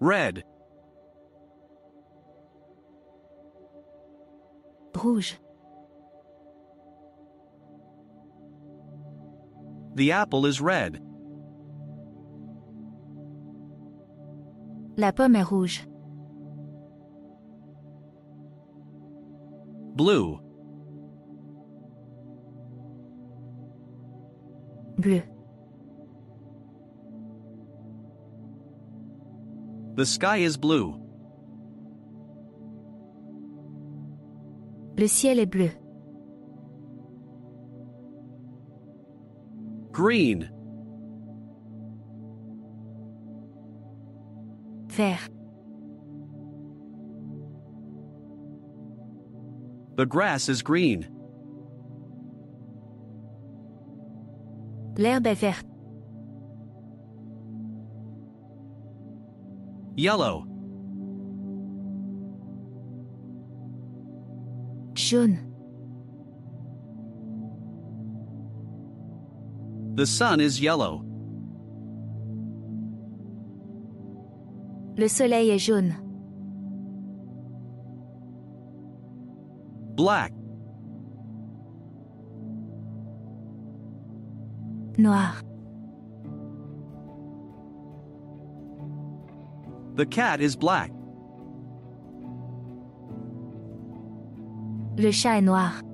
Red. Rouge. The apple is red. La pomme est rouge. Blue. Bleu. The sky is blue. Le ciel est bleu. Green. Vert. The grass is green. L'herbe est verte. Yellow. Jaune. The sun is yellow. Le soleil est jaune. Black. Noir. The cat is black. Le chat est noir.